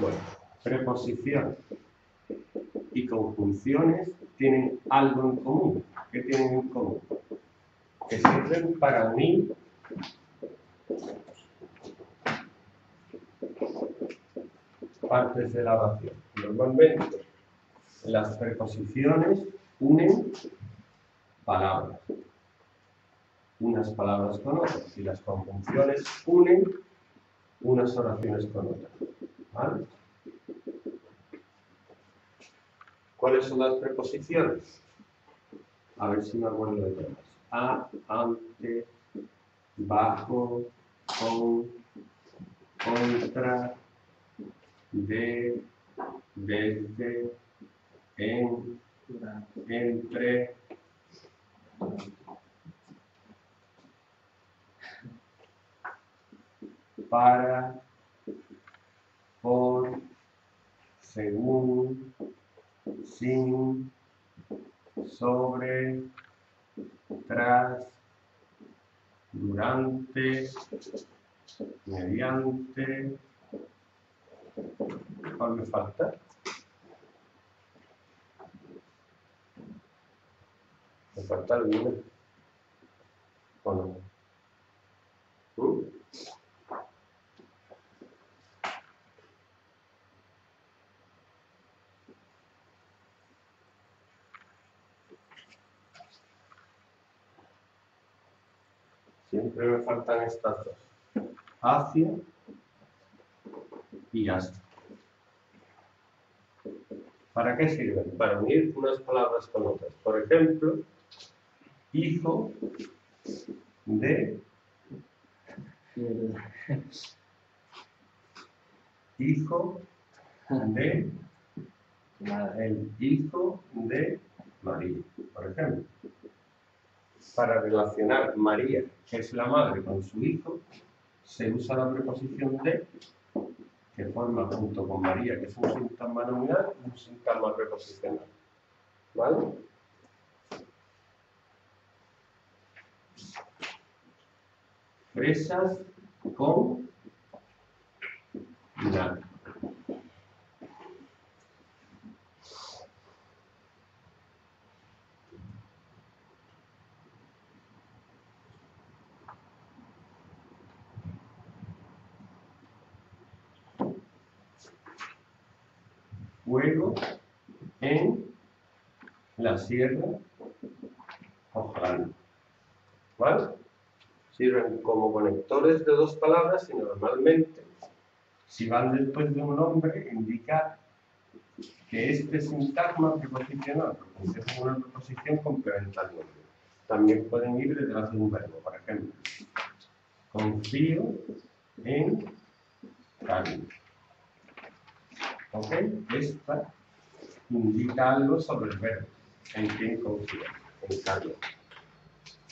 Bueno, preposición y conjunciones tienen algo en común. ¿Qué tienen en común? Que sirven para unir partes de la oración. Normalmente las preposiciones unen palabras, unas palabras con otras, y las conjunciones unen unas oraciones con otras, ¿vale? ¿Cuáles son las preposiciones? A ver si me acuerdo de todas. A, ante, bajo, con, contra, de, desde, en, entre. Para, por, según, sin, sobre, tras, durante, mediante. ¿Cuál me falta? ¿Me falta alguna? ¿O no? Siempre me faltan estas dos. Hacia y hasta. ¿Para qué sirven? Para unir unas palabras con otras. Por ejemplo, hijo de... Hijo de... El hijo de María, por ejemplo. Para relacionar María, que es la madre, con su hijo, se usa la preposición de, que forma junto con María, que es un sintagma nominal y un sintagma preposicional. ¿Vale? Fresas con nada. Juego en la sierra ojalá. ¿Vale? Sirven como conectores de dos palabras y normalmente, si van después de un nombre, indicar que este sintagma preposicional, porque es una preposición complementaria. También pueden ir detrás de un verbo, por ejemplo. Confío en Carmen. ¿Ok? Esta indica algo sobre el verbo, en quién confía, en Carlos.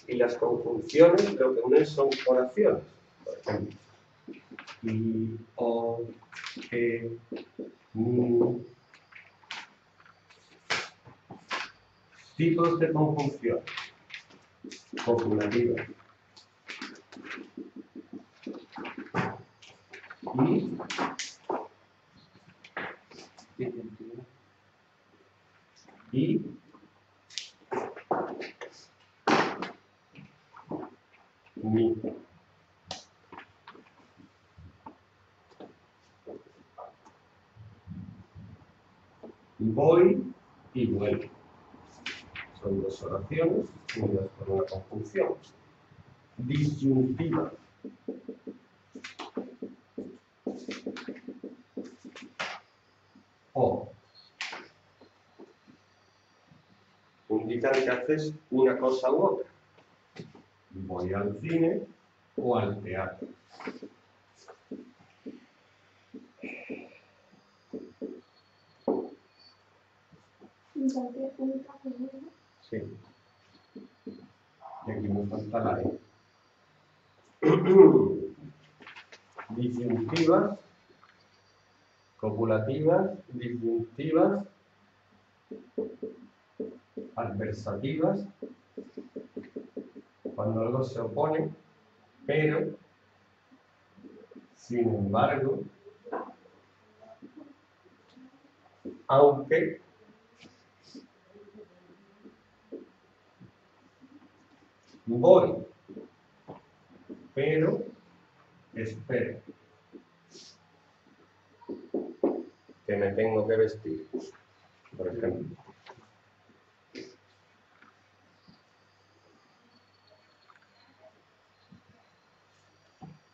Y las conjunciones lo que unen son oraciones, por ejemplo. I, o, e, mi. Tipos de conjunción. Copulativa. Y... Y mi. Voy y vuelvo. Son dos oraciones unidas por una conjunción. Disyuntiva. O. Indica que haces una cosa u otra. Voy al cine o al teatro. Sí. Y aquí me falta la E. Disyuntivas, copulativas, disyuntivas, adversativas, cuando algo se opone, pero, sin embargo, aunque voy, pero espero que me tengo que vestir, por ejemplo.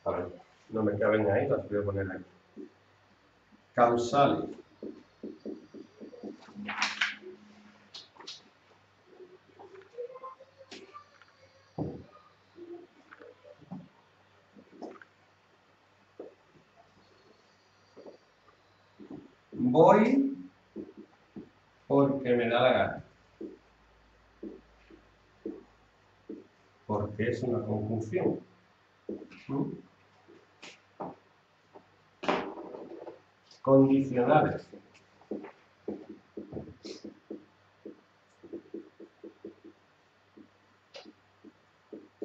A ver, no me caben ahí, las voy a poner aquí. Causales. Voy porque me da la gana. Porque es una conjunción. Condicionales.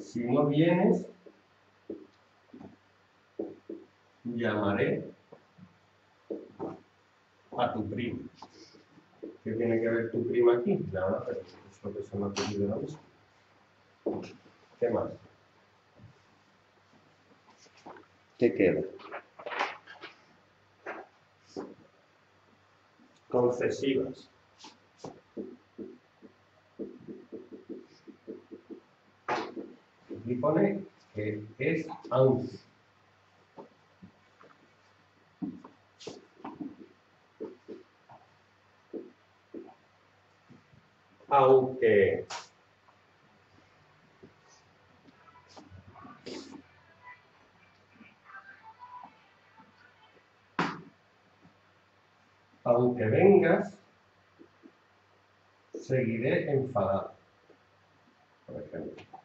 Si no vienes, llamaré a tu prima. ¿Qué tiene que ver tu prima aquí? Nada, pero es lo que se me ha pedido la misma. ¿Qué más? ¿Qué queda? Concesivas. Aquí pone que es aunque. Aunque vengas, seguiré enfadado, por ejemplo.